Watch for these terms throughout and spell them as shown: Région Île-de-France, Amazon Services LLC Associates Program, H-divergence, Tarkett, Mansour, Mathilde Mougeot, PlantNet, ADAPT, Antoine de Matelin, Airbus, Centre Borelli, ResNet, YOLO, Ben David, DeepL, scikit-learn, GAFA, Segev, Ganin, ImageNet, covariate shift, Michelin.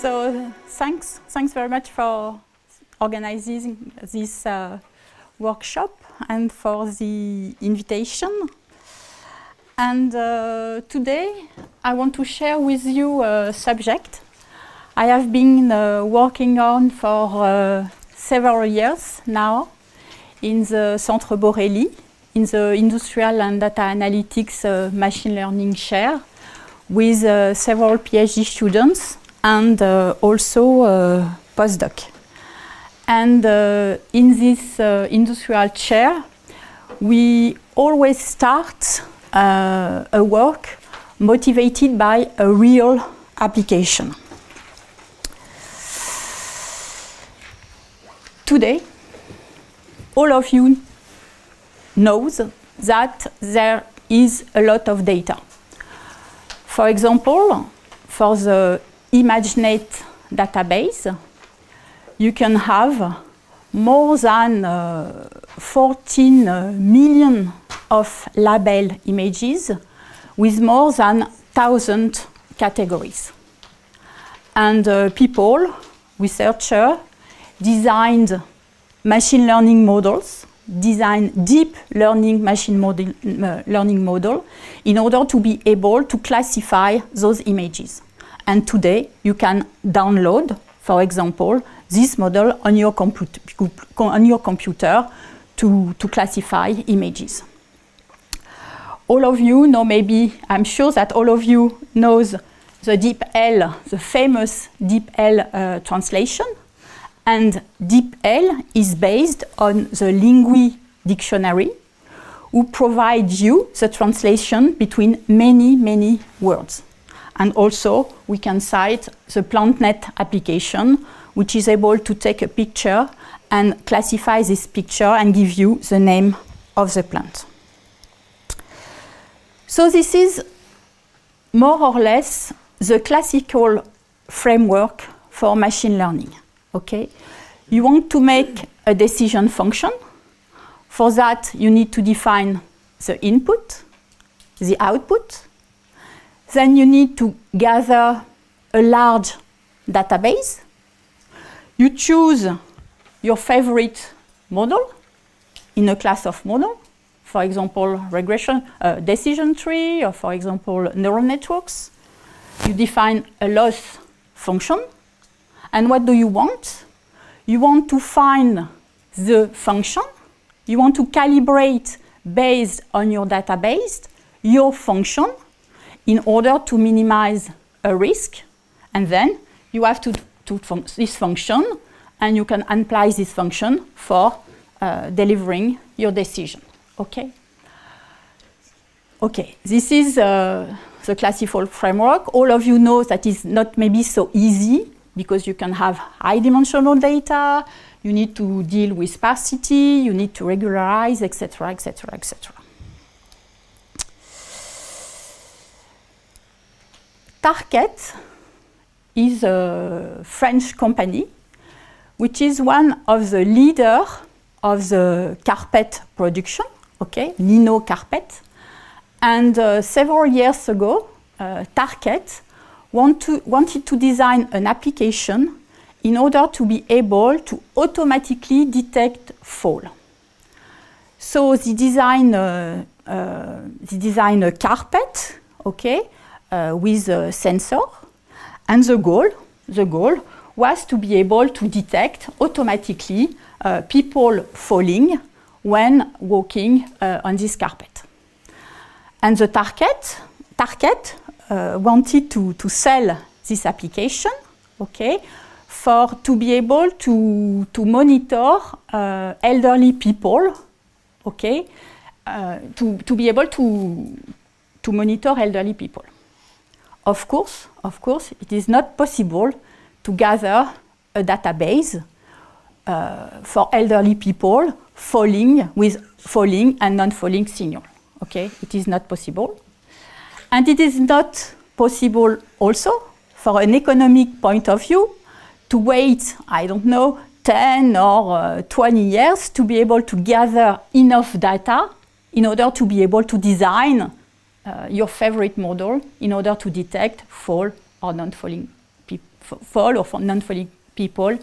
So thanks very much for organizing this workshop and for the invitation. And today I want to share with you a subject I have been working on for several years now in the Centre Borelli, in the Industrial and Data Analytics Machine Learning Chair, with several PhD students and also postdoc. And in this industrial chair, we always start a work motivated by a real application. Today, all of you knows that there is a lot of data. For example, for the ImageNet database, you can have more than 14 million of label images with more than 1,000 categories. And people, researchers, designed machine learning models, designed deep learning machine learning model in order to be able to classify those images. And today you can download, for example, this model on your computer to classify images. All of you know, maybe, I'm sure that all of you knows the DeepL, the famous DeepL translation. And DeepL is based on the Lingui dictionary, who provides you the translation between many, many words. And also, we can cite the PlantNet application, which is able to take a picture and classify this picture and give you the name of the plant. So this is more or less the classical framework for machine learning. Okay, you want to make a decision function. For that, you need to define the input, the output. Then you need to gather a large database. You choose your favorite model in a class of model, for example, regression, decision tree, or for example, neural networks. You define a loss function. And what do you want? You want to find the function. You want to calibrate based on your database, your function, in order to minimize a risk. And then you have to do this function, and you can apply this function for delivering your decision. Okay? Okay, this is the classical framework. All of you know that it's not maybe so easy, because you can have high-dimensional data, you need to deal with sparsity, you need to regularize, etc., etc., etc. Tarkett is a French company, which is one of the leaders of the carpet production, okay, lino carpet. And several years ago, Tarkett wanted to design an application in order to be able to automatically detect fall. So they designed a carpet, okay, with a sensor, and the goal was to be able to detect automatically people falling when walking on this carpet. And the Tarkett wanted to sell this application, okay, to be able to monitor elderly people, okay, to be able to monitor elderly people. Of course, it is not possible to gather a database for elderly people with falling and non-falling signal. Okay, it is not possible. And it is not possible also, for an economic point of view, to wait, I don't know, 10 or 20 years to be able to gather enough data in order to be able to design your favorite model in order to detect fall or non-falling fall or for non-falling people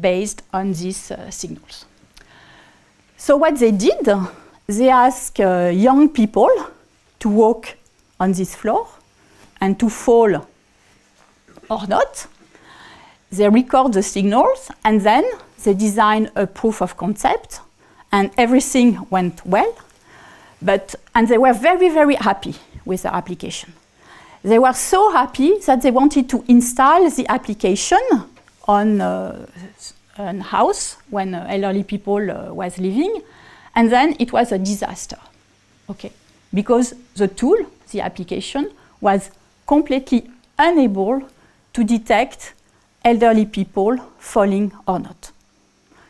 based on these signals. So what they did, they asked young people to walk on this floor and to fall or not. They record the signals and then they design a proof of concept and everything went well. And they were very, very happy with the application. They were so happy that they wanted to install the application on a house when elderly people was living, and then it was a disaster. Okay, because the tool, the application, was completely unable to detect elderly people falling or not.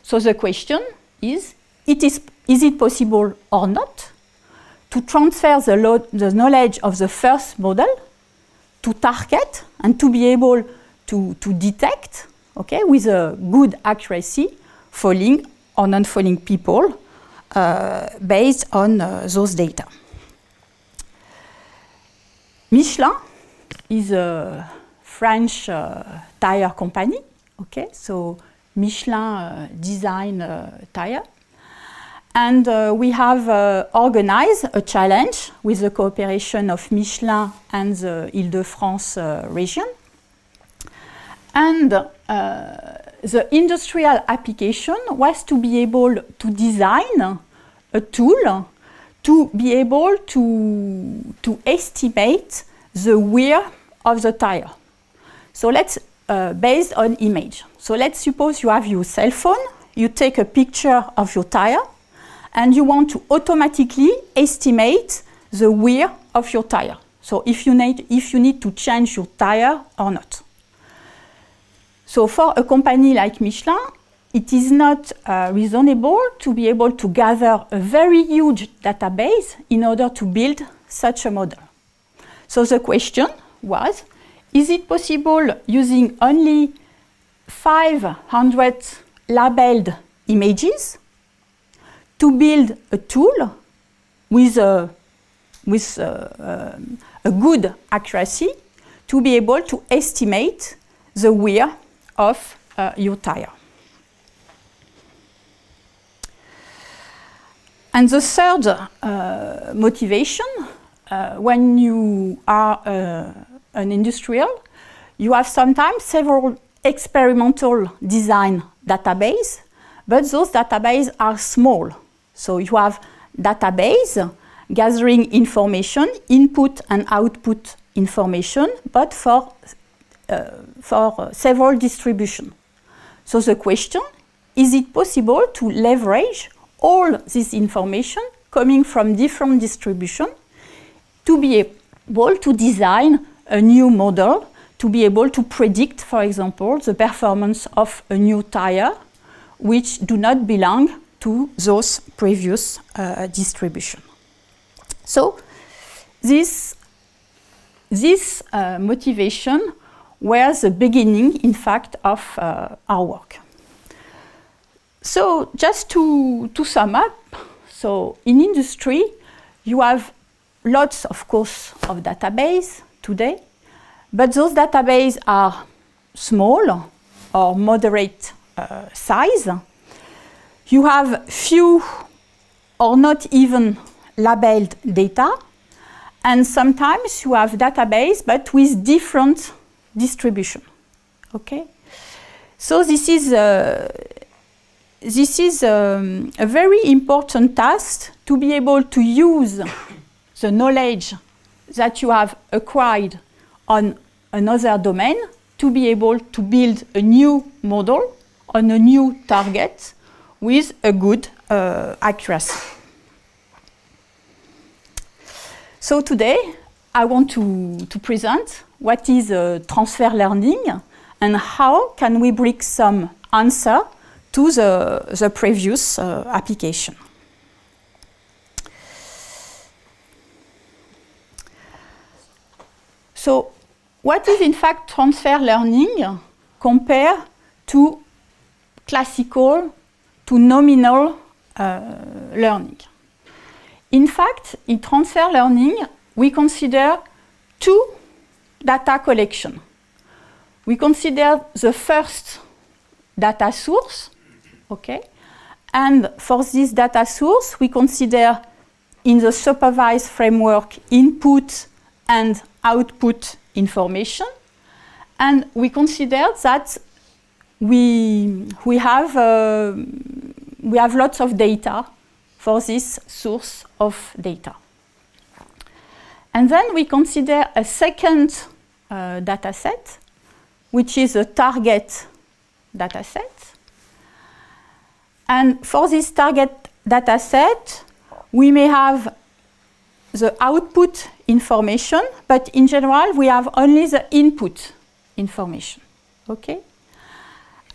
So the question is it possible or not to transfer the knowledge of the first model to Tarkett and to be able to detect, okay, with a good accuracy, falling or non-falling people based on those data. Michelin is a French tire company, okay, so Michelin design tire. And we have organized a challenge with the cooperation of Michelin and the Île-de-France region. And the industrial application was to be able to design a tool to be able to estimate the wear of the tire. So let's, based on image. So let's suppose you have your cell phone, you take a picture of your tire, and you want to automatically estimate the wear of your tire. So if you need to change your tire or not. So for a company like Michelin, it is not reasonable to be able to gather a very huge database in order to build such a model. So the question was, is it possible using only 500 labeled images to build a tool with a good accuracy to be able to estimate the wear of your tire? And the third motivation, when you are an industrial, you have sometimes several experimental design databases, but those databases are small. So you have database gathering information, input and output information, but for several distributions. So the question, is it possible to leverage all this information coming from different distributions to be able to design a new model, to be able to predict, for example, the performance of a new tire, which do not belong to those previous distribution. So this motivation was the beginning, in fact, of our work. So just to sum up, so in industry, you have lots, of course, of databases today, but those databases are small or moderate size. You have few or not even labeled data, and sometimes you have database but with different distribution. Okay, so this is a very important task to be able to use the knowledge that you have acquired on another domain to be able to build a new model on a new target with a good accuracy. So today I want to present what is transfer learning and how can we bring some answer to the previous application. So what is in fact transfer learning compared to classical to nominal learning? In fact, in transfer learning, we consider two data collections. we consider the first data source, okay? And for this data source, we consider in the supervised framework input and output information. And we consider that we have lots of data for this source of data. And then we consider a second data set, which is a target data set. And for this target data set, we may have the output information, but in general, we have only the input information. Okay?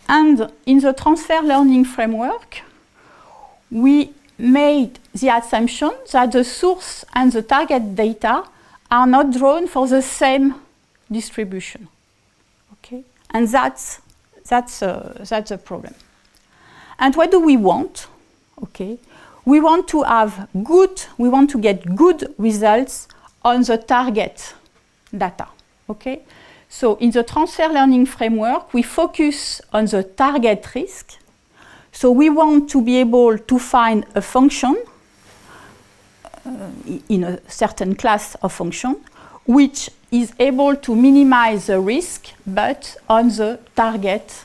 And in the transfer learning framework, we made the assumption that the source and the target data are not drawn for the same distribution. Okay? And that's a problem. And what do we want? Okay? We want to have good, we want to get good results on the target data. Okay? So in the transfer learning framework, we focus on the target risk. So we want to be able to find a function in a certain class of function which is able to minimize the risk, but on the target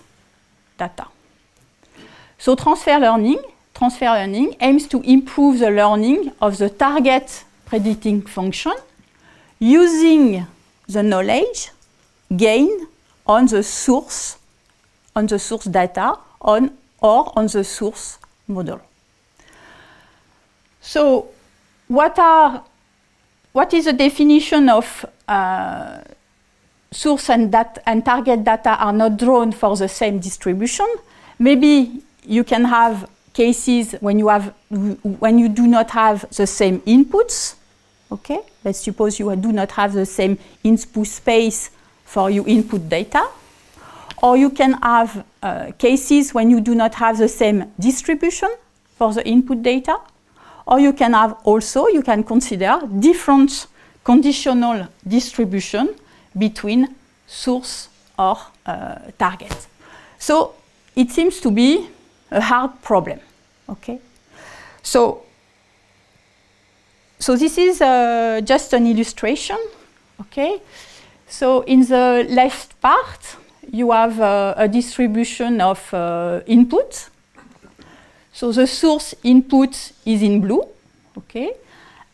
data. So transfer learning aims to improve the learning of the target predicting function using the knowledge gained on the source data, or on the source model. So what is the definition of source and target data are not drawn for the same distribution? Maybe you can have cases when you do not have the same inputs. Okay, let's suppose you do not have the same input space for your input data. Or you can have cases when you do not have the same distribution for the input data. Or you can have also, you can consider different conditional distribution between source or target. So it seems to be a hard problem. Okay? So this is just an illustration. Okay? So in the left part, you have a distribution of input. So the source input is in blue, okay?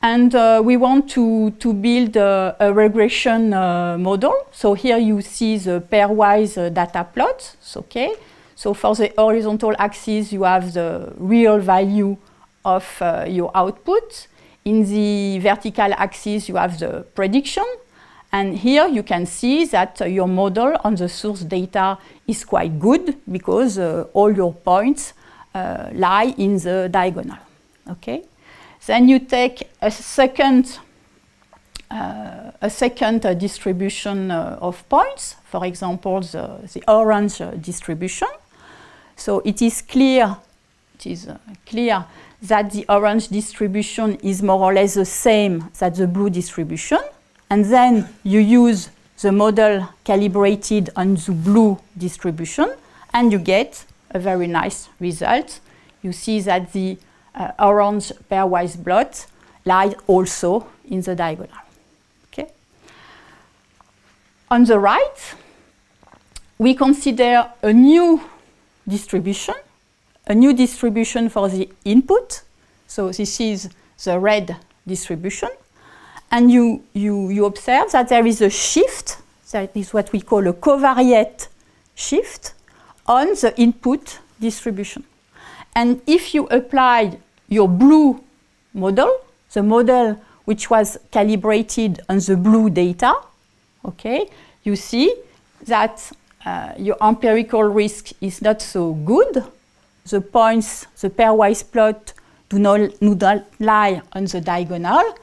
And we want to build a regression model. So here you see the pairwise data plot, okay? So for the horizontal axis, you have the real value of your output. In the vertical axis, you have the prediction. And here you can see that your model on the source data is quite good because all your points lie in the diagonal. Okay? Then you take a second distribution of points, for example, the orange distribution. So it is clear that the orange distribution is more or less the same as the blue distribution. And then you use the model calibrated on the blue distribution, and you get a very nice result. You see that the orange pairwise blot lies also in the diagonal. Okay? On the right, we consider a new distribution for the input. So this is the red distribution. And you observe that there is a shift, that is what we call a covariate shift, on the input distribution. And if you apply your blue model, the model which was calibrated on the blue data, okay, you see that your empirical risk is not so good. The points, the pairwise plot, do not lie on the diagonal.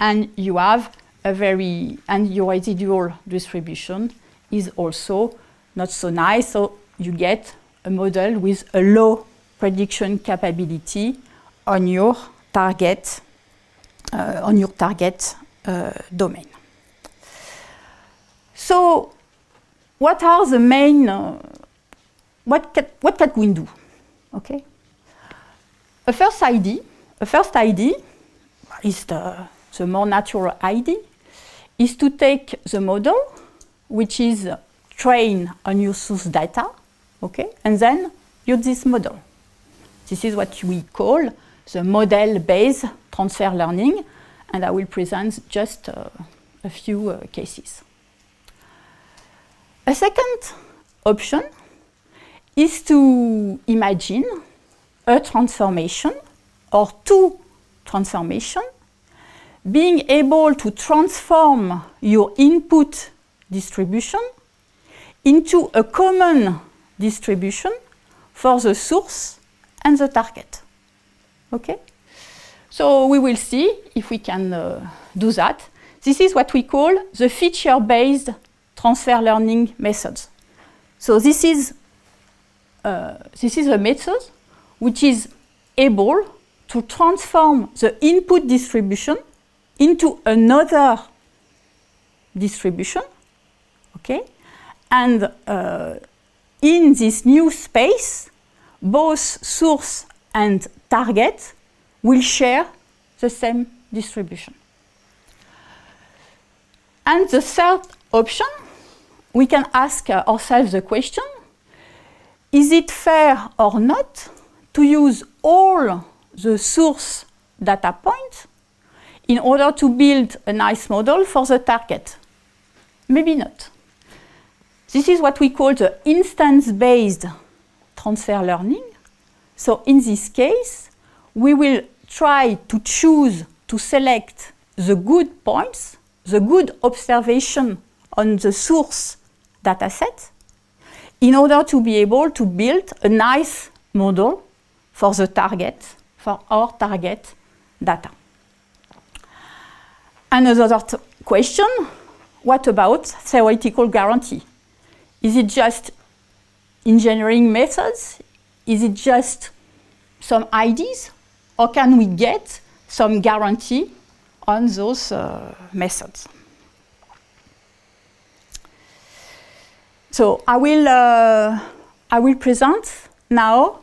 And you have your residual distribution is also not so nice, so you get a model with a low prediction capability on your target domain. So what are the main, what can we do? Okay. A first ID is the more natural ID, is to take the model, which is trained on your source data, okay, and then use this model. This is what we call the model-based transfer learning, and I will present just a few cases. A second option is to imagine a transformation or two transformations, being able to transform your input distribution into a common distribution for the source and the target. Okay? So we will see if we can do that. This is what we call the feature-based transfer learning methods. So this is a method which is able to transform the input distribution into another distribution, okay? And in this new space, both source and target will share the same distribution. And the third option, we can ask ourselves the question, is it fair or not to use all the source data points in order to build a nice model for the target? Maybe not. This is what we call the instance-based transfer learning. So in this case, we will try to choose to select the good points, the good observation on the source dataset, in order to be able to build a nice model for the target, for our target data. Another question, what about theoretical guarantee? Is it just engineering methods? Is it just some IDs? Or can we get some guarantee on those methods? So I will present now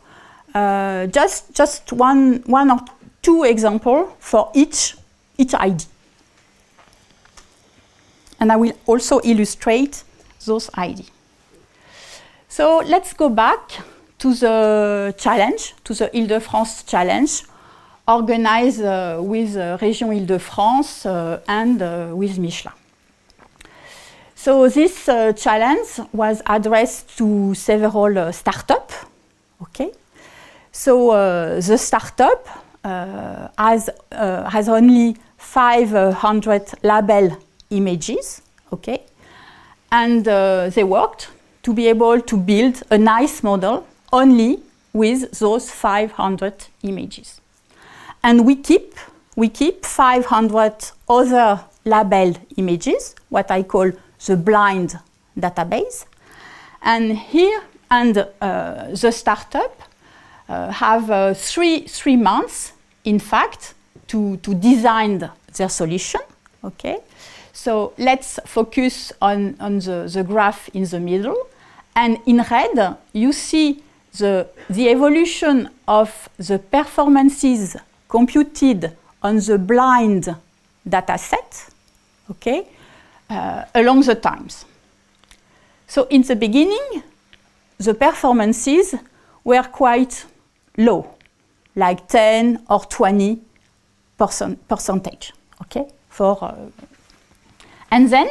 just one or two examples for each ID. And I will also illustrate those ID. So let's go back to the challenge, to the Île-de-France challenge, organized with Région Île-de-France and with Michelin. So this challenge was addressed to several startups. Okay. So the startup has only 500 label images, okay, and they worked to be able to build a nice model only with those 500 images. And we keep 500 other labeled images, what I call the blind database. And here, and the startup have 3 months, in fact, to design their solution, okay? So let's focus on the graph in the middle. And in red, you see the evolution of the performances computed on the blind data set, okay, along the times. So in the beginning, the performances were quite low, like 10 or 20%, okay, for and then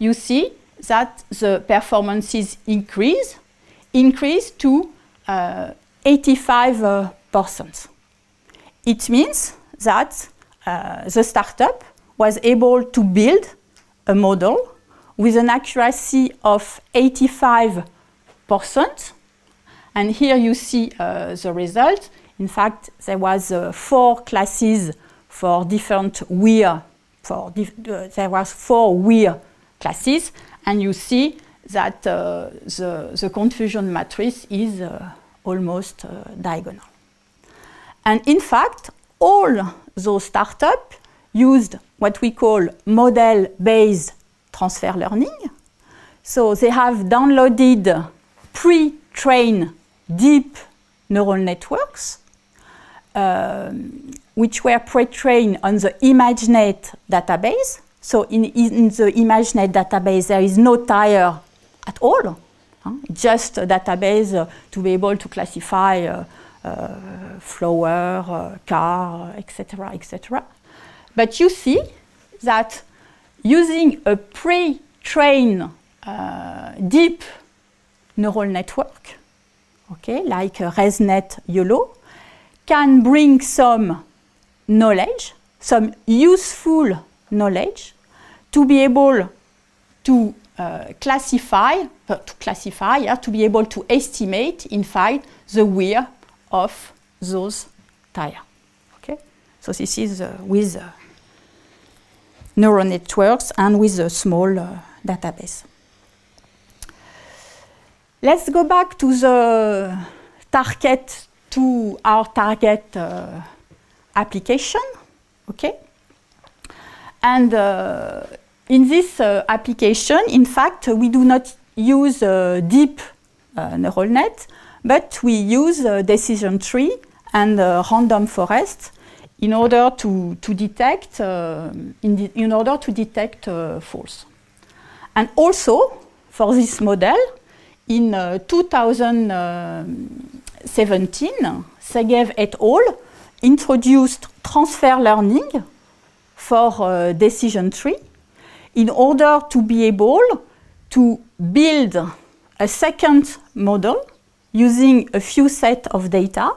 you see that the performances increase to 85%. It means that the startup was able to build a model with an accuracy of 85%. And here you see the result. In fact, there was 4 classes for different weir. There was 4 weir classes, and you see that the confusion matrix is almost diagonal. And in fact, all those startups used what we call model-based transfer learning So they have downloaded pre-trained deep neural networks, which were pre-trained on the ImageNet database. So in the ImageNet database, there is no tire at all, huh? Just a database to be able to classify flower, car, etc., etc. But you see that using a pre-trained deep neural network, okay, like ResNet, YOLO, can bring some knowledge, some useful knowledge, to be able to to be able to estimate, in fact, the wear of those tires. Okay, so this is with neural networks and with a small database. Let's go back to the Tarkett, to our Tarkett application. Okay, and in this application, in fact, we do not use deep neural net, but we use decision tree and random forest in order to detect false. And also for this model, in 2017, Segev et al. Introduced transfer learning for decision tree in order to be able to build a second model using a few sets of data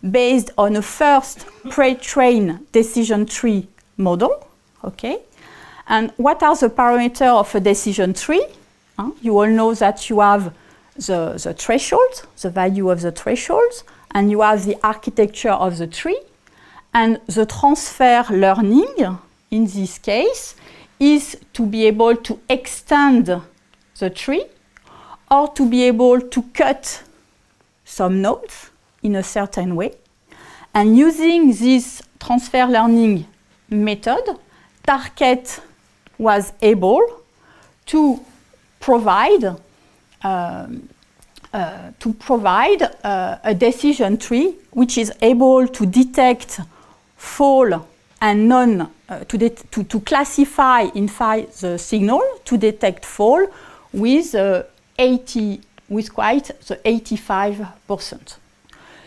based on a first pre-trained decision tree model. Okay, and what are the parameters of a decision tree? You all know that you have the threshold, the value of the thresholds, and you have the architecture of the tree. And the transfer learning, in this case, is to be able to extend the tree or to be able to cut some nodes in a certain way. And using this transfer learning method, Tarkett was able to provide a decision tree which is able to detect fall and non to classify, in fact, the signal, to detect fall with 85%.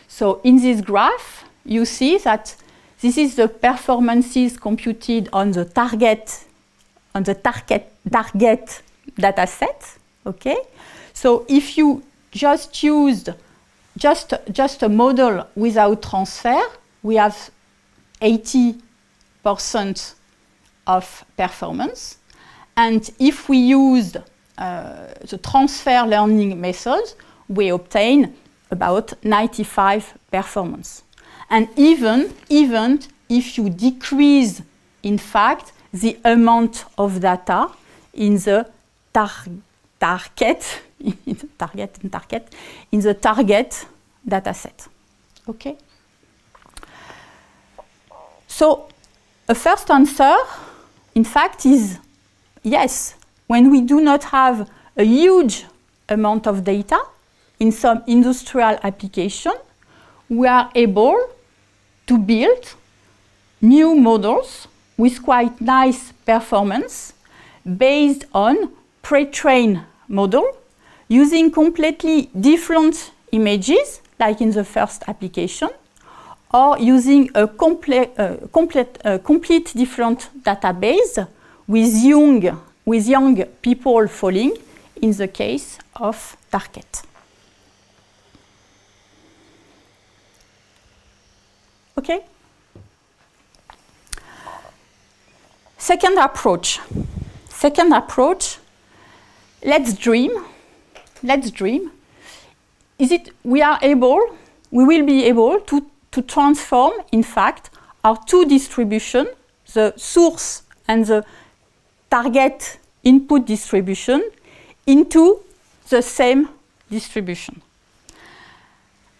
So in this graph, you see that this is the performances computed on the Tarkett data set. Okay, so if you just used just a model without transfer, we have 80% of performance. And if we used the transfer learning methods, we obtain about 95% performance. And even if you decrease, in fact, the amount of data in the Tarkett dataset. Okay. So a first answer, in fact, is yes. When we do not have a huge amount of data in some industrial application, we are able to build new models with quite nice performance based on pre-trained model using completely different images, like in the first application, or using a complete different database with young people falling in the case of Tarkett. Okay? Second approach, let's dream. We will be able to transform, in fact, our two distribution, the source and the target input distribution, into the same distribution.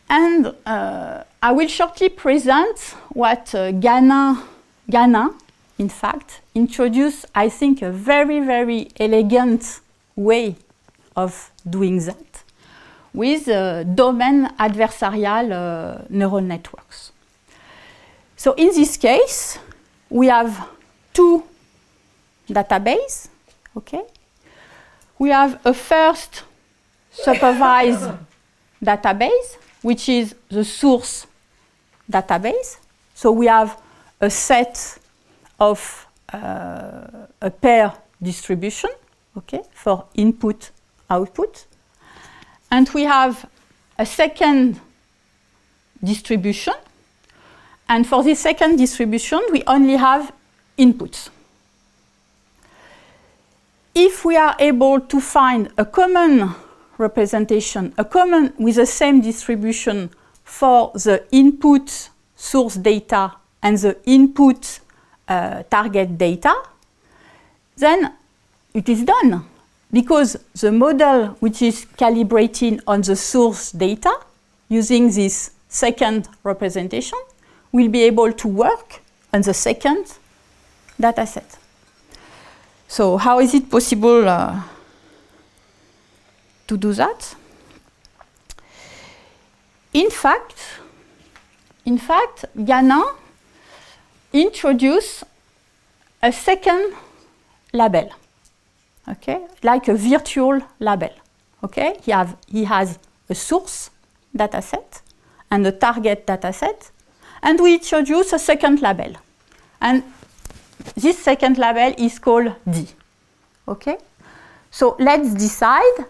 And I will shortly present what Ganin, in fact, introduced, I think, a very, very elegant way of doing that with domain adversarial neural networks. So in this case, we have two databases. Okay? We have a first supervised database, which is the source database. So we have a set of a pair distribution, okay, for input, output. And we have a second distribution. And for this second distribution, we only have inputs. If we are able to find a common representation, a common with the same distribution for the input source data and the input target data, then it is done, because the model which is calibrating on the source data using this second representation will be able to work on the second data set. So how is it possible to do that? In fact, Ganin introduced a second label, okay, like a virtual label. Okay, he has a source dataset and a target dataset, and we introduce a second label. And this second label is called D. Okay? So let's decide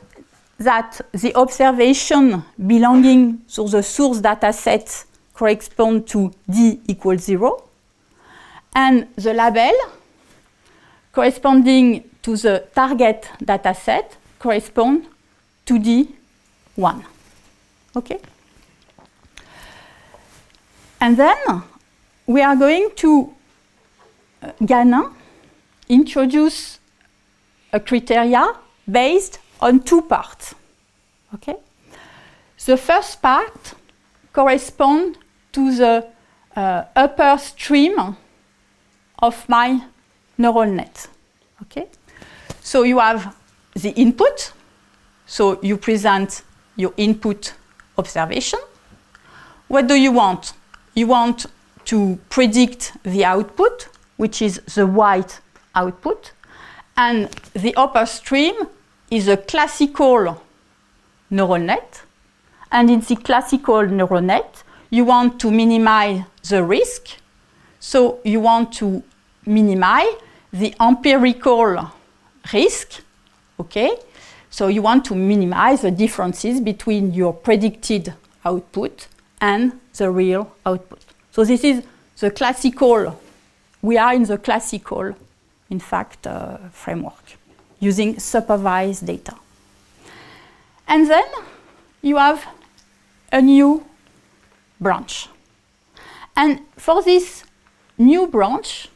that the observation belonging to the source data set corresponds to D equals 0. And the label corresponding to the target data set corresponds to D 1. Okay? And then we are going to Ganin introduce a criteria based on two parts. Okay? The first part corresponds to the upper stream of my neural net. Okay? So you have the input, so you present your input observation. What do you want? You want to predict the output, which is the white output, and the upper stream is a classical neural net. And in the classical neural net, you want to minimize the risk, so you want to minimize the empirical risk, okay? So you want to minimize the differences between your predicted output and the real output. So this is the classical, we are in the classical, in fact, framework, using supervised data. And then you have a new branch. And for this new branch,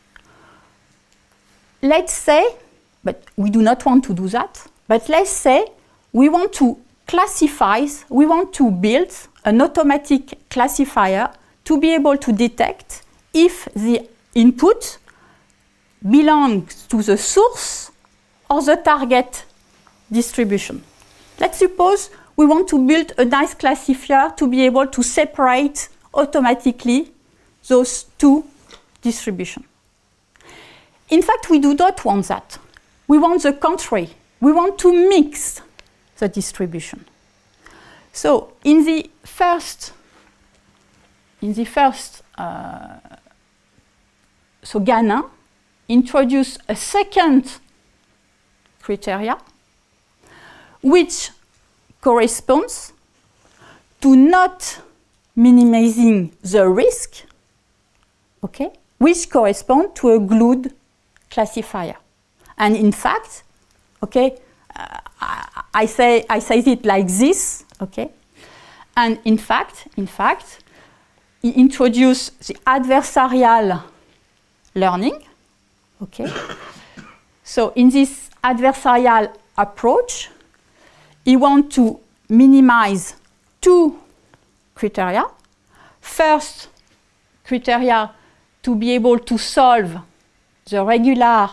let's say, but we do not want to do that, but let's say we want to classify, we want to build an automatic classifier to be able to detect if the input belongs to the source or the target distribution. Let's suppose we want to build a nice classifier to be able to separate automatically those two distributions. In fact, we do not want that. We want the contrary. We want to mix the distribution. So so Ganin introduced a second criteria which corresponds to not minimizing the risk, okay, which corresponds to a glued classifier. And in fact, okay, I say it like this, okay, and in fact, he introduced the adversarial learning, okay. So in this adversarial approach, he wants to minimize two criteria. First criteria to be able to solve the regular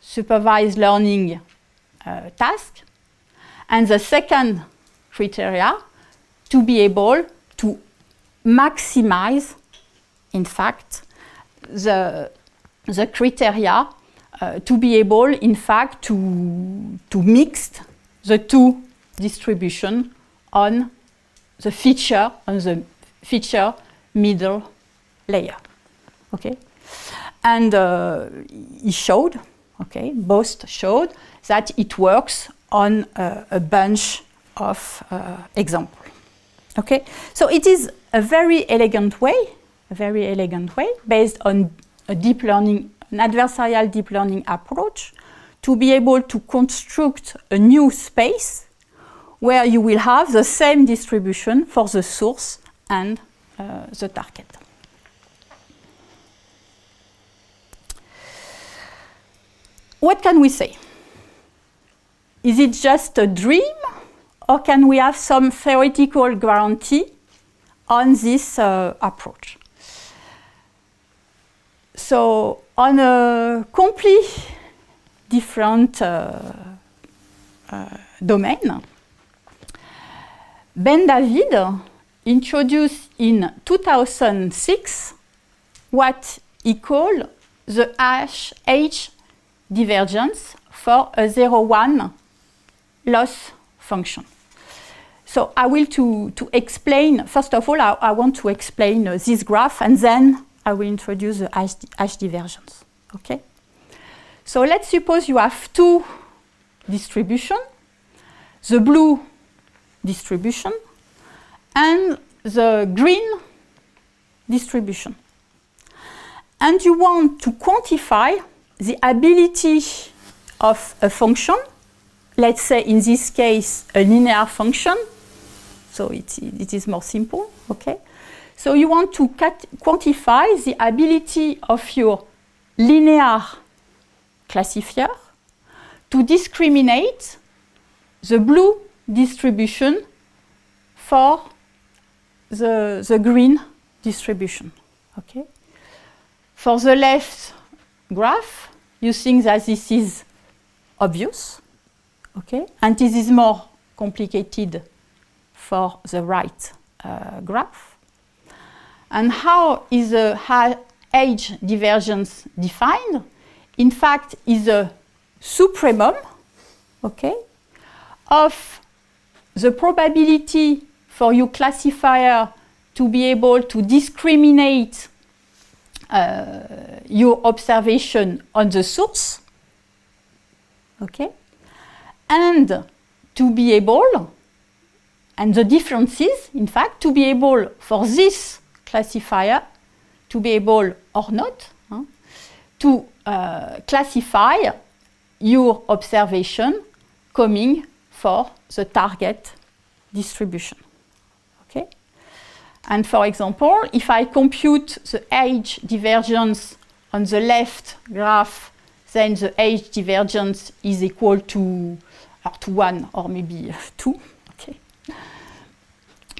supervised learning task, And the second criteria, to be able to maximize, in fact, the criteria, to be able, in fact, to mix the two distribution on the feature, middle layer. Okay? And he showed, okay, both showed that it works on a bunch of examples. Okay? So it is a very elegant way, based on a deep learning, an adversarial deep learning approach, to be able to construct a new space where you will have the same distribution for the source and the target. What can we say? Is it just a dream, or can we have some theoretical guarantee on this approach? So, on a completely different domain, Ben David introduced in 2006 what he called the H-divergence for a 0-1 loss function. So I will to explain, first of all, I want to explain this graph, and then I will introduce the H-divergence. Okay? So let's suppose you have two distributions, the blue distribution and the green distribution. And you want to quantify the ability of a function, let's say in this case a linear function, so it is more simple, okay? So you want to quantify the ability of your linear classifier to discriminate the blue distribution for the green distribution, okay? For the left graph, you think that this is obvious, okay? And this is more complicated for the right graph. And how is the H-divergence defined? In fact, is a supremum, okay, of the probability for your classifier to be able to discriminate your observation on the source, okay, and to be able, and the differences, in fact, to be able for this classifier to be able or not to classify your observation coming for the target distribution. Okay? And for example, if I compute the H-divergence on the left graph, then the H-divergence is equal to 1 or maybe 2. Okay?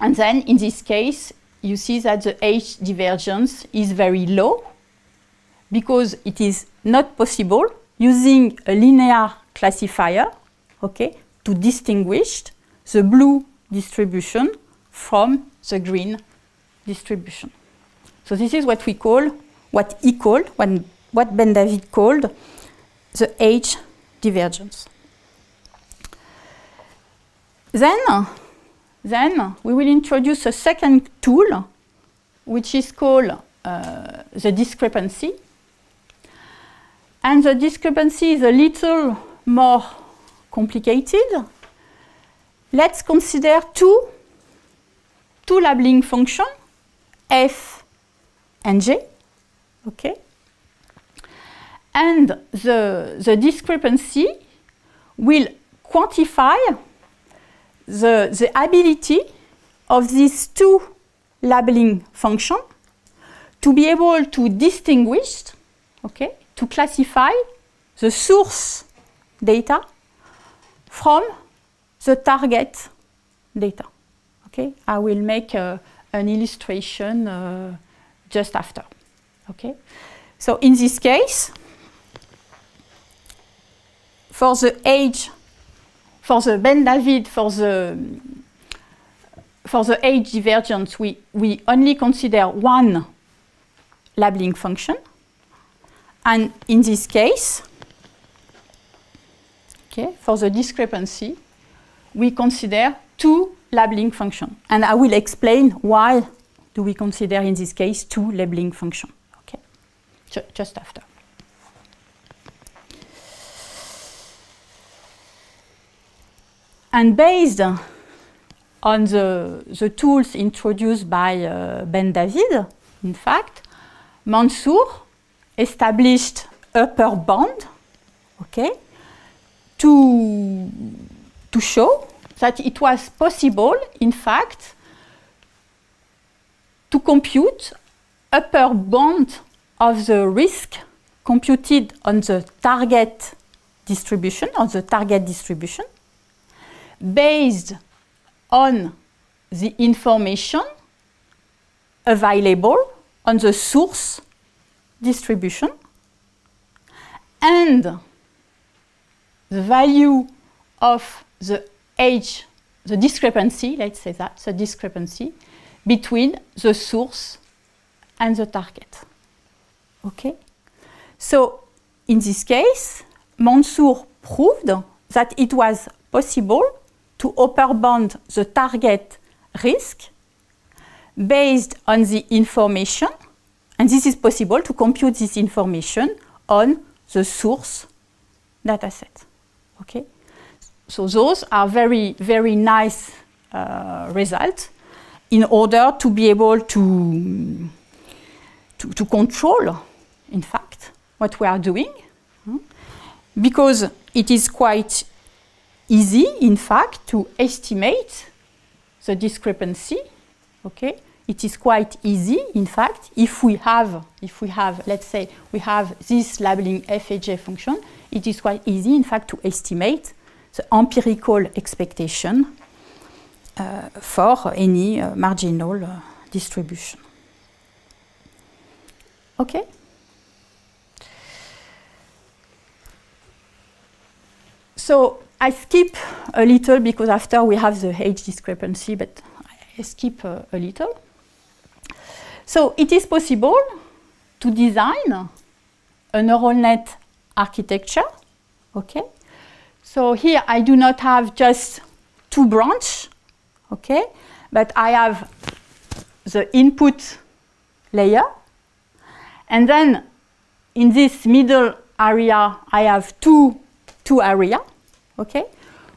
And then in this case, you see that the H-divergence is very low because it is not possible using a linear classifier, okay, to distinguish the blue distribution from the green distribution. So this is what we call, what Ben David called the H-divergence. Then we will introduce a second tool, which is called the discrepancy. And the discrepancy is a little more complicated. Let's consider two labeling functions, f and g, okay? And the discrepancy will quantify the ability of these two labeling functions to be able to distinguish, okay, to classify the source data from the target data. Okay, I will make an illustration just after. Okay, so in this case, for the H for the Ben David, for the H-divergence, we only consider one labeling function. And in this case, okay, for the discrepancy, we consider two labeling functions. And I will explain why do we consider in this case two labeling functions. Okay, just after. And based on the tools introduced by Ben David, in fact, Mansour established upper bound, okay, to show that it was possible, in fact, to compute upper bound of the risk computed on the target distribution, based on the information available on the source distribution and the value of the H, the discrepancy, let's say that, the discrepancy between the source and the target. Okay? So, in this case, Mansour proved that it was possible to upper bound the target risk based on the information, and this is possible to compute this information on the source dataset. Okay? So those are very, very nice results in order to be able to control, in fact, what we are doing, because it is quite easy, in fact, to estimate the discrepancy. Okay, it is quite easy, in fact, if we have, let's say, we have this labeling FHA function. It is quite easy, in fact, to estimate the empirical expectation for any marginal distribution. Okay. So, I skip a little because after we have the H discrepancy, but I skip a little. So it is possible to design a neural net architecture. Okay. So here I do not have just two branches, okay, but I have the input layer, and then in this middle area I have two areas. Okay,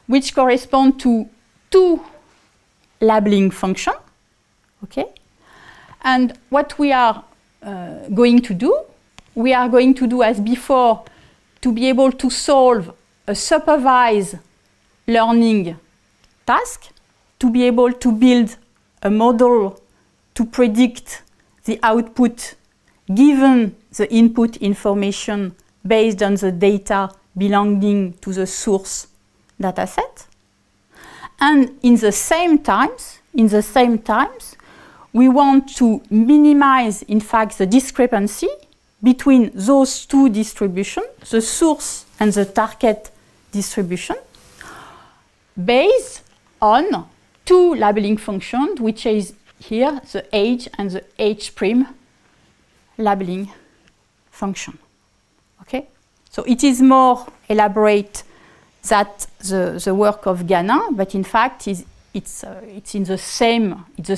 which correspond to two labeling functions. Okay, and what we are going to do, as before, to be able to solve a supervised learning task, to be able to build a model to predict the output given the input information based on the data belonging to the source dataset, and in the same times, we want to minimize, in fact, the discrepancy between those two distributions, the source and the target distribution, based on two labeling functions, which is here the H and the H' labeling function. Okay. So it is more elaborate than the work of Ganin, but in fact it's in the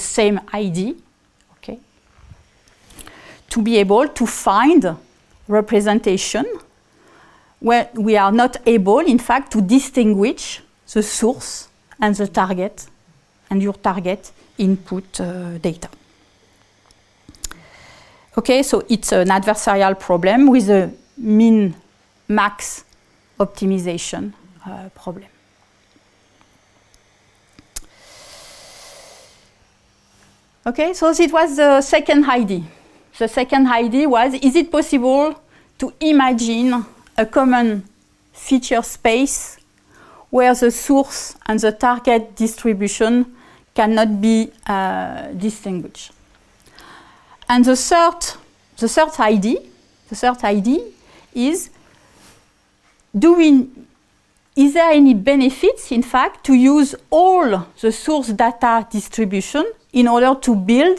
same idea, okay, to be able to find representation where we are not able, in fact, to distinguish the source and the target and your target input data. Okay, so it's an adversarial problem with a mean max optimization problem. Okay, so it was the second idea. The second idea was, is it possible to imagine a common feature space where the source and the target distribution cannot be distinguished? And the third idea is, do we Is there any benefits, in fact, to use all the source data distribution in order to build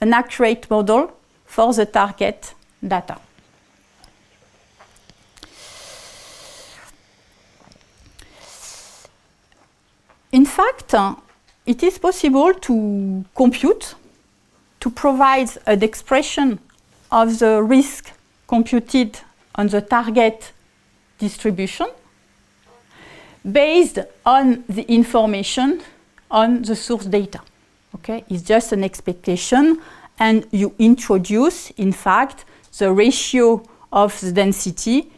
an accurate model for the target data? In fact, it is possible to compute, to provide an expression of the risk computed on the target distribution based on the information on the source data. Okay? It's just an expectation, and you introduce, in fact, the ratio of the density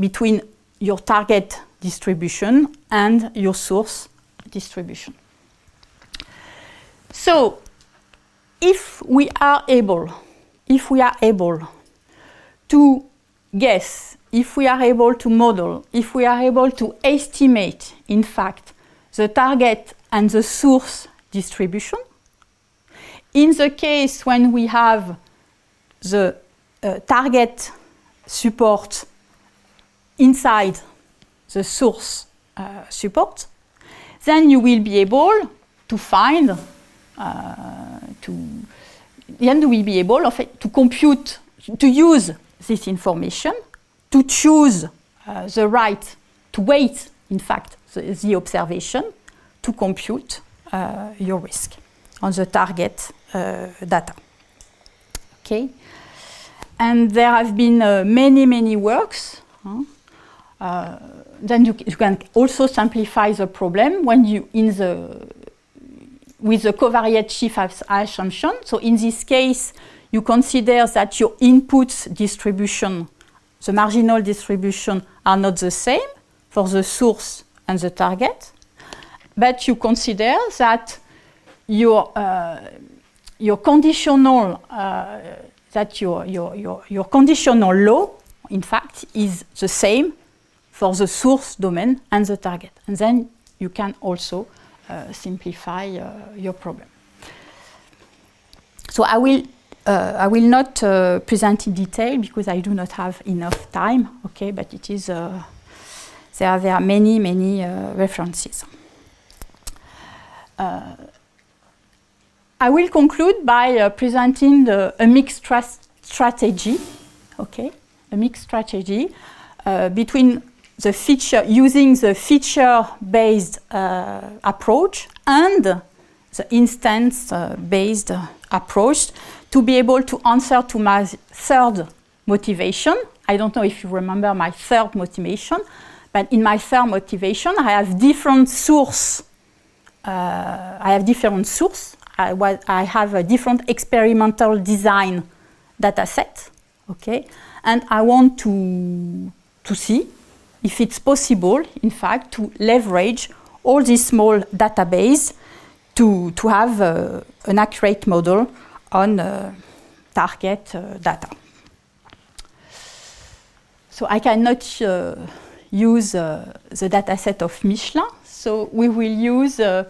between your target distribution and your source distribution. So, if we are able to guess, if we are able to model, if we are able to estimate, in fact, the target and the source distribution, in the case when we have the target support inside the source support, then you will be able to find, compute, to use this information, to choose the right, to weight, in fact, the observation, to compute your risk on the target data. Okay? And there have been many works. Huh? Then you can also simplify the problem when you with the covariate shift assumption. So in this case, you consider that your inputs distribution, the marginal distribution, are not the same for the source and the target, but you consider that your conditional law, in fact, is the same for the source domain and the target. And then you can also simplify your problem. So I will not present in detail because I do not have enough time. Okay, but it is there are many references. I will conclude by presenting a mixed strategy. Okay, a mixed strategy between the feature, using the feature-based approach and the instance-based approach, to be able to answer to my third motivation. I don't know if you remember my third motivation, but in my third motivation, I have different source. I have a different experimental design data set. Okay, and I want to see if it's possible, in fact, to leverage all this small database to have an accurate model on target data. So I cannot use the dataset of Michelin, so we will use the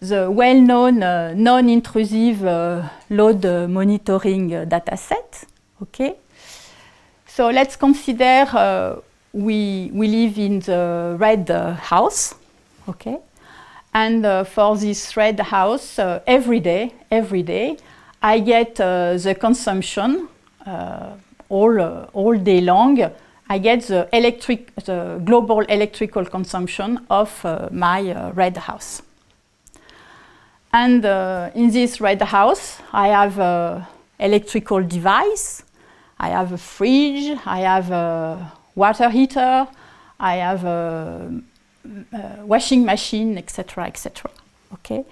well-known non-intrusive load monitoring dataset. Okay. So let's consider we live in the red house, okay, and for this red house, every day, I get the consumption all day long. I get the global electrical consumption of my red house. And in this red house, I have an electrical device. I have a fridge. I have a water heater. I have a washing machine, etc., etc. Okay,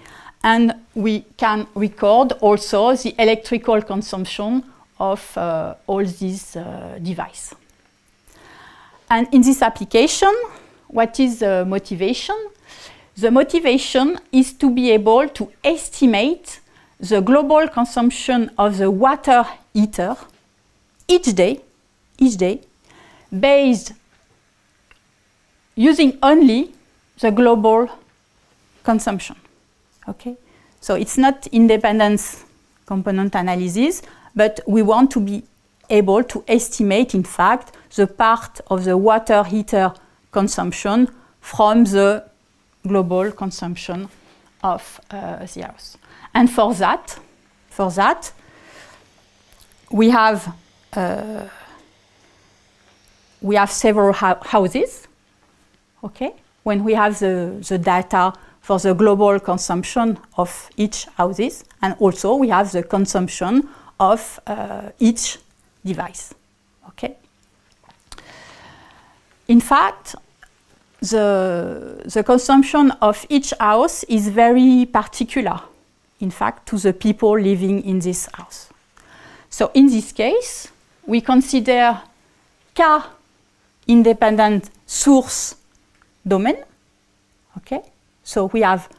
and we can record also the electrical consumption of all these devices. And in this application, what is the motivation? The motivation is to be able to estimate the global consumption of the water heater each day, based using only the global consumption. Okay, so it's not independence component analysis, but we want to be able to estimate, in fact, the part of the water heater consumption from the global consumption of the house. And for that, we have several houses. Okay, when we have the data for the global consumption of each houses, and also we have the consumption of each device. Okay. In fact, the consumption of each house is very particular, in fact, to the people living in this house. So in this case, we consider K-independent source domain. Okay? So we have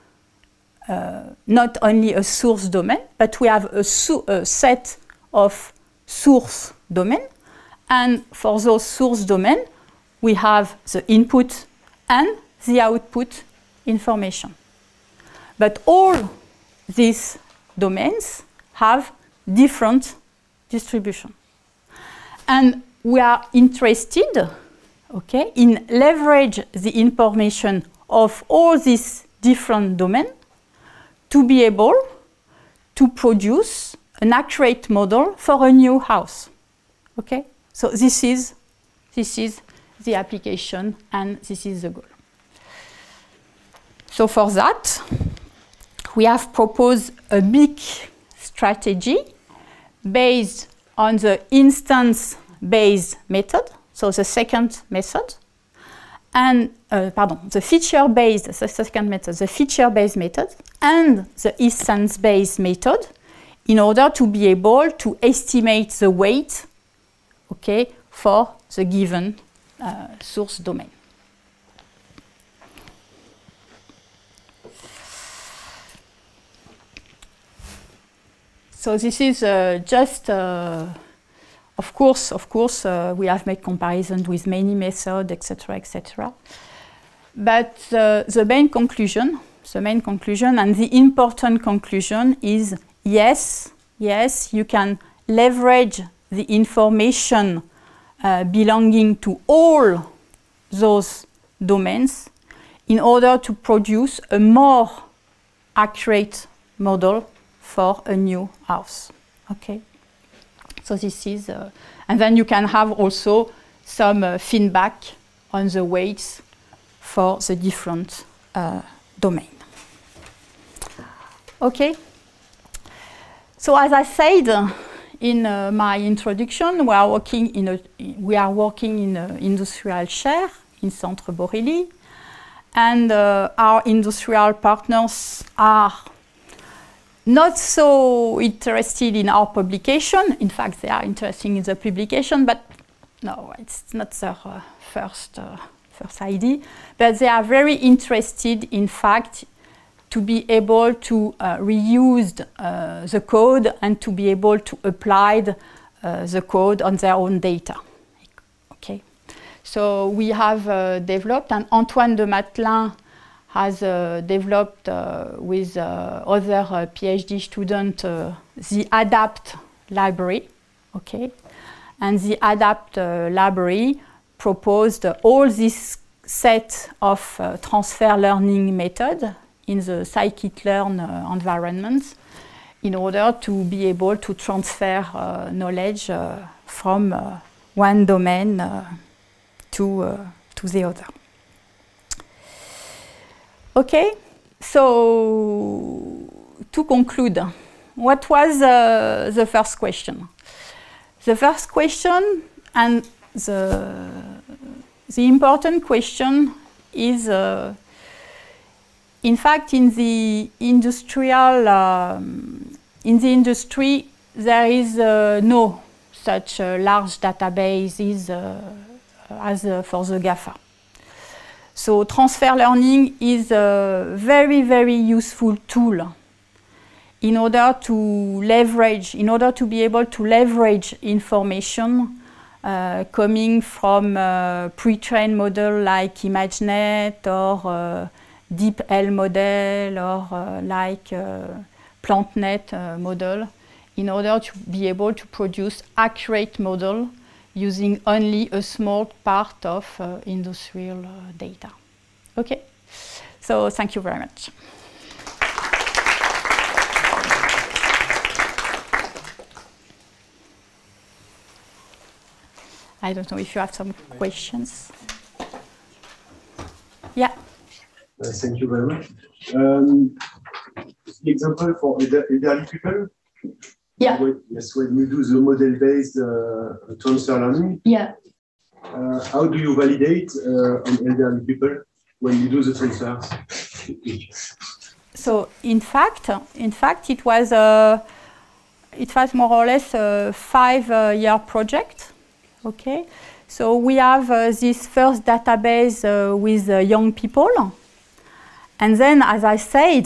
not only a source domain, but we have a set of source domain. And for those source domain, we have the input and the output information. But all these domains have different distribution. And we are interested, okay, in leverage the information of all these different domains to be able to produce an accurate model for a new house. Okay? So this is the application, and this is the goal. So for that, we have proposed a big strategy based on the instance-based method, so the second method, and the feature-based method, and the instance-based method, in order to be able to estimate the weight, okay, for the given source domain. So this is of course, we have made comparisons with many methods, etc., etc. But the main conclusion, and the important conclusion is yes, you can leverage the information belonging to all those domains in order to produce a more accurate model for a new house. Okay, so this is, and then you can have also some feedback on the weights for the different domain. Okay, so as I said in my introduction, we are working in an industrial share in Centre Borelli, and our industrial partners are not so interested in our publication. In fact, they are interested in the publication, but no, it's not their first idea. But they are very interested, in fact, to be able to reuse the code and to be able to apply the code on their own data. Okay, so we have developed, and Antoine de Matelin has developed with other PhD students the ADAPT library. Okay, and the ADAPT library proposed all this set of transfer learning method in the scikit-learn environments in order to be able to transfer knowledge from one domain to the other. Okay, so to conclude, what was the first question? The first question, and the important question is, in fact, in the industrial industry, there is no such large databases as for the GAFA. So transfer learning is a very, very useful tool in order to leverage, in order to be able to leverage information coming from pre-trained models like ImageNet or DeepL model or like PlantNet model, in order to be able to produce accurate model using only a small part of industrial data. Okay, so thank you very much. I don't know if you have some questions. Yeah. Thank you very much. Example for elderly people? Yeah. Yes, when you do the model-based transfer learning, yeah. How do you validate on elderly people when you do the transfers? So, in fact, it was more or less a 5-year project. Okay, so we have this first database with young people, and then, as I said,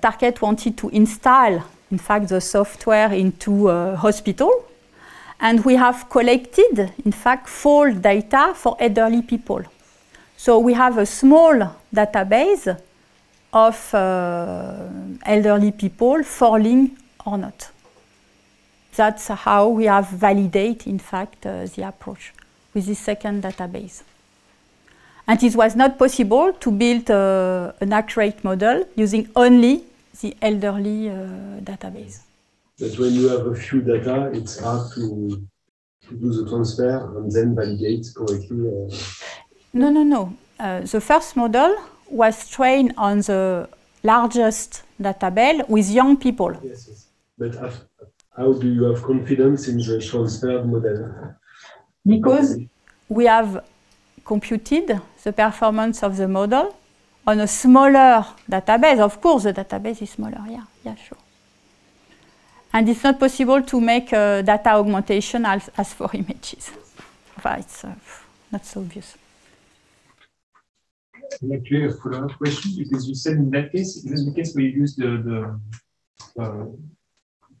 Tarkett wanted to install, in fact, the software into a hospital, and we have collected, in fact, full data for elderly people. So we have a small database of elderly people falling or not. That's how we have validated, in fact, the approach with this second database. And it was not possible to build an accurate model using only the elderly database. But when you have a few data, it's hard to do the transfer and then validate correctly. No, no, no. The first model was trained on the largest database with young people. Yes, yes. But how do you have confidence in the transferred model? Because we have computed the performance of the model on a smaller database. Of course, the database is smaller. Yeah, yeah, sure. And it's not possible to make data augmentation as for images. But it's not so obvious. Actually, a follow-up question, because you said in that case, it was the case where you used the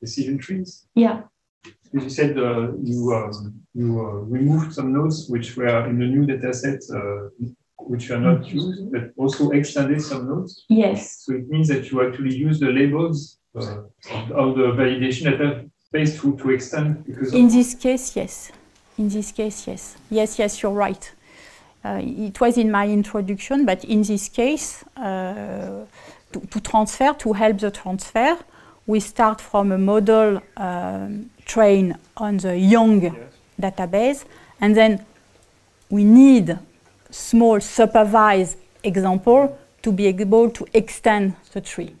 decision trees. Yeah. Because you said you removed some nodes which were in the new data set which are not used, but also extended some nodes. Yes. So it means that you actually use the labels of the validation database to extend. Because in this case, yes. In this case, yes. Yes, yes, you're right. It was in my introduction, but in this case, to transfer, to help the transfer, we start from a model trained on the young database, and then we need small supervised example to be able to extend the tree.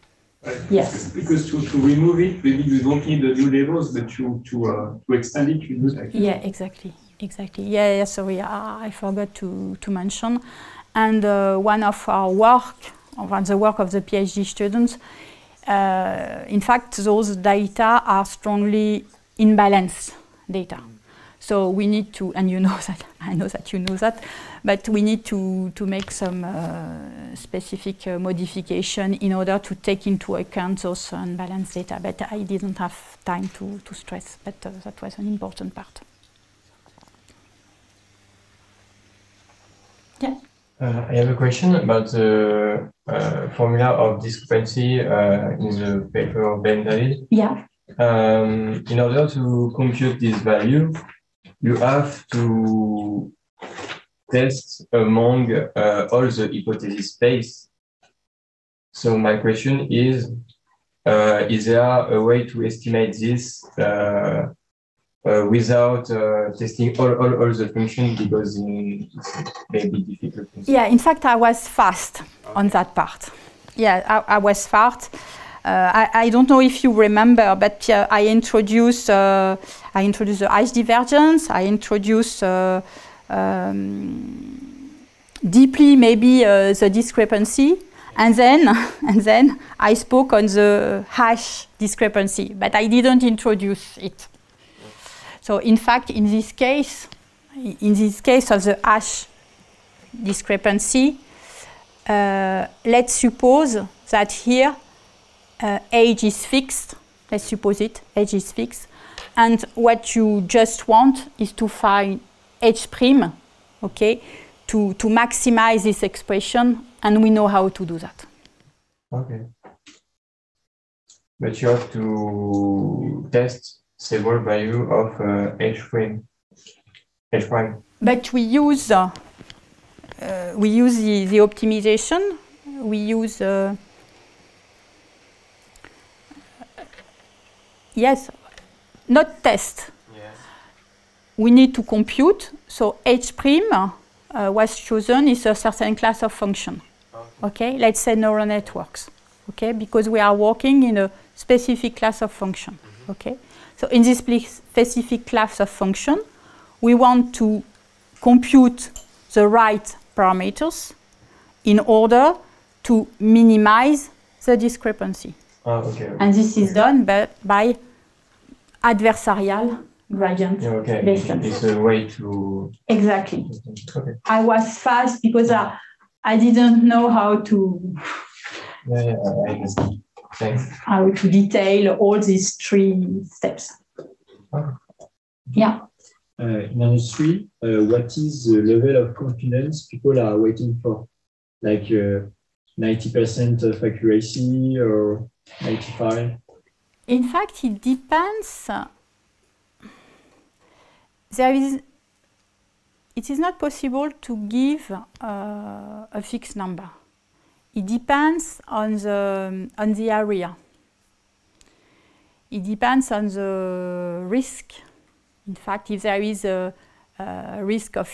Yes. Because to remove it, maybe you don't need the new labels, but to extend it, you do that. Yeah, exactly. Exactly. Yeah, yeah, sorry, I forgot to mention. And one of our work, or the work of the PhD students, in fact, those data are strongly imbalanced data. So we need to, and you know that, I know that you know that, but we need to make some specific modification in order to take into account those unbalanced data. But I didn't have time to stress, but that was an important part. Yeah. I have a question about the formula of discrepancy in the paper of Ben David. Yeah. In order to compute this value, you have to test among all the hypothesis space. So my question is there a way to estimate this without testing all the functions, because it's maybe difficult? Yeah, in fact, I was fast on that part. Yeah, I was fast. I don't know if you remember, but I introduced the H-divergence. I introduced deeply maybe the discrepancy, and then I spoke on the hash discrepancy, but I didn't introduce it. So in fact, in this case of the hash discrepancy, let's suppose that here age is fixed. Let's suppose it, age is fixed, and what you just want is to find h prime, okay, to maximize this expression, and we know how to do that. Okay, but you have to test several value of h prime. But we use we use the optimization. We use, yes, not test. Yes. We need to compute. So H prime was chosen is a certain class of function. Okay, let's say neural networks. Okay, because we are working in a specific class of function. Mm-hmm. Okay, so in this specific class of function, we want to compute the right parameters in order to minimize the discrepancy. Okay. And this is done by adversarial gradient. Okay, it's a way to... Exactly. Okay. I was fast because I didn't know how to... Yeah, I understand. Thanks. How to detail all these three steps. Oh. Yeah. In industry, what is the level of confidence people are waiting for? Like 90% of accuracy or 95%? In fact, it depends. It is not possible to give a fixed number. It depends on the area. It depends on the risk. In fact, if there is a risk of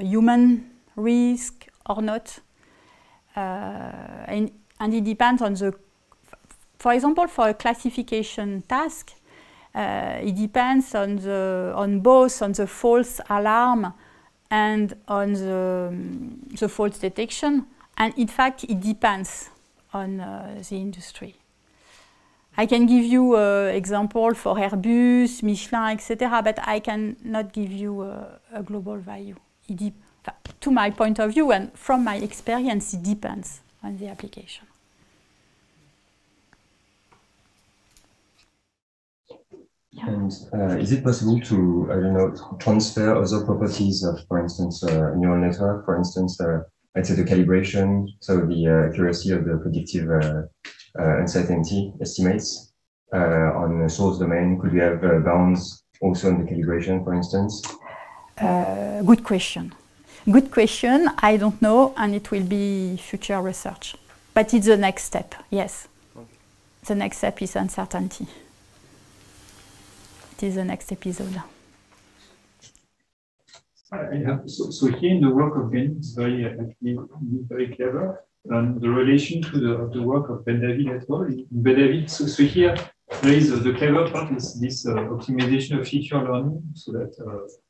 human risk or not, and it depends on the. For example, for a classification task, it depends on both the false alarm and on the false detection. And in fact, it depends on the industry. I can give you an example for Airbus, Michelin, etc., but I cannot give you a global value. To my point of view and from my experience, it depends on the application. Yeah. And is it possible to, I don't know, transfer other properties of, for instance, neural network, for instance, let's say the calibration, so the accuracy of the predictive uncertainty estimates on the source domain? Could we have bounds also on the calibration, for instance? Good question. Good question. I don't know, and it will be future research. But it's the next step, yes. Okay. The next step is uncertainty. It is the next episode. So here in the work of Ganin is very clever, and the relation to the work of Ben David at all. Ben David, so here there is the clever part is this optimization of feature learning, so that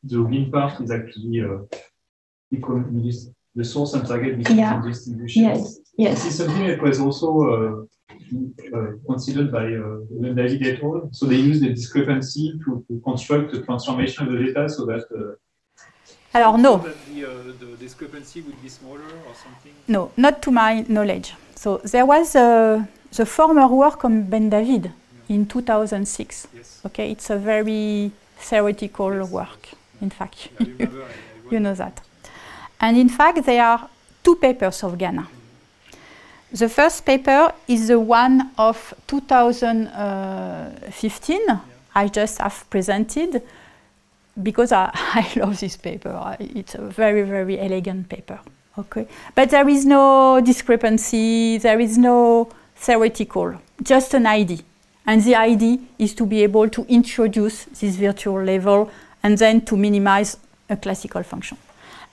the win part is actually the source and target between the distribution. Yes, yes. This is something that was also considered by Ben David et al. So they use the discrepancy to construct the transformation of the data so that. Alors, no. The discrepancy would be smaller or something? No, not to my knowledge. So there was the former work on Ben David in 2006. Yes. Okay, it's a very theoretical work, in fact. Yeah, you know that. And in fact, there are two papers of Ghana. The first paper is the one of 2015. Yeah. I just have presented. Because I love this paper, it's a very, very elegant paper. Okay, but there is no discrepancy, there is no theoretical, just an idea. And the idea is to be able to introduce this virtual level and then to minimize a classical function.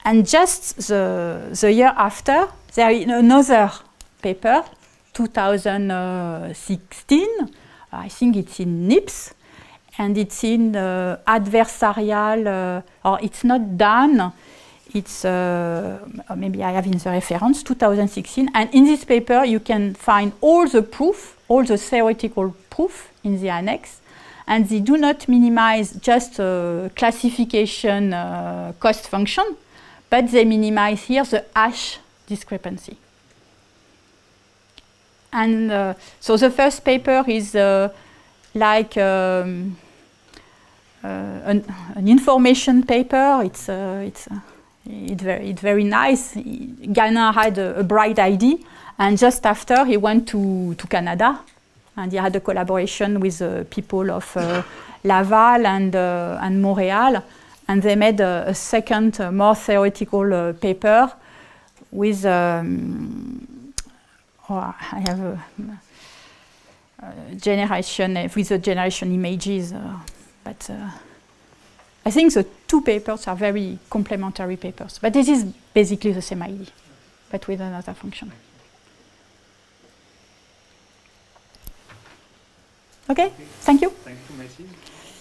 And just the year after, there is another paper, 2016, I think it's in NIPS, and it's in adversarial, or it's not done, it's, maybe I have in the reference, 2016. And in this paper, you can find all the proof, all the theoretical proof in the annex. And they do not minimize just classification cost function, but they minimize here the H discrepancy. And so the first paper is like an information paper, it's very nice. Ghana had a bright idea, and just after he went to Canada, and he had a collaboration with the people of Laval and Montreal, and they made a second, more theoretical paper with generation images, but I think the two papers are very complementary papers. But this is basically the same idea, but with another function. Okay, thank you. Thank you, Mathilde.